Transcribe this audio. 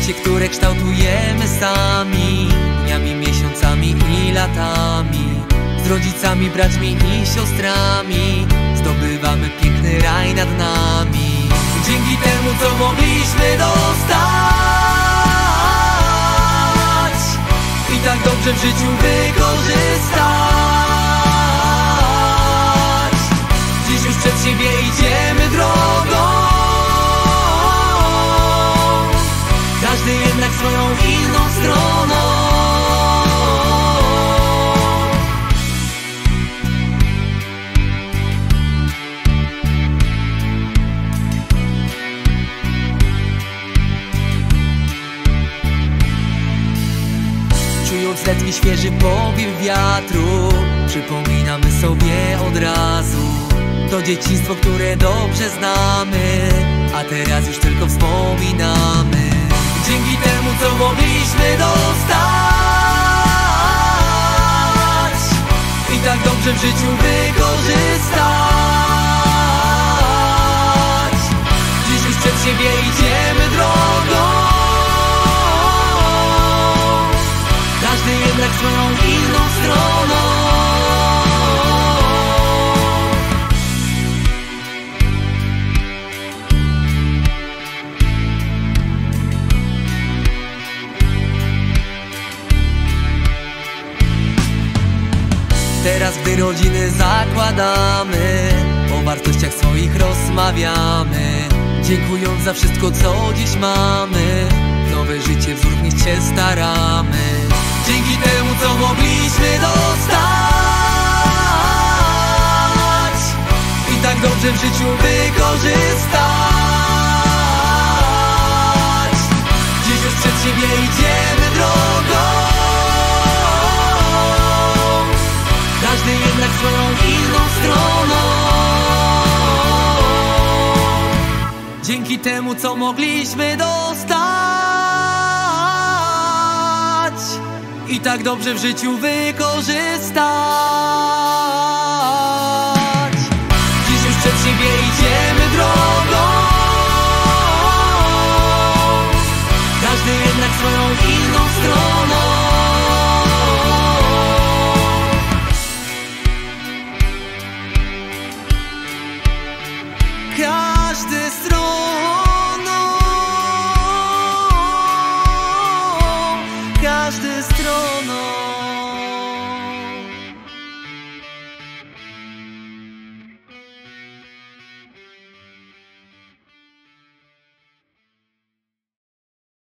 Życie, które kształtujemy sami, dniami, miesiącami i latami. Z rodzicami, braćmi i siostrami zdobywamy piękny raj nad nami. Dzięki temu, co mogliśmy dostać i tak dobrze w życiu wykorzystać, dziś już przed siebie idziemy drogą, każdy jednak swoją inną stroną. Czując letni świeży powiew wiatru, przypominamy sobie od razu to dzieciństwo, które dobrze znamy, a teraz już tylko wspominamy. Dzięki temu, co mogliśmy dostać i tak dobrze w życiu wykorzystać, dziś już przed siebie idziemy drogą, każdy jednak swoją inną stroną. Teraz, gdy rodziny zakładamy, o wartościach swoich rozmawiamy, dziękując za wszystko, co dziś mamy, nowe życie wzmocnić się staramy. Dzięki temu, co mogliśmy dostać i tak dobrze w życiu wykorzystać, dziś już przed siebie idziemy drogą, każdy jednak swoją inną stroną. Dzięki temu, co mogliśmy dostać i tak dobrze w życiu wykorzystać, dziś już przed siebie idziemy drogą, każdy jednak swoją inną stroną. Każdy stroną, każdy stroną.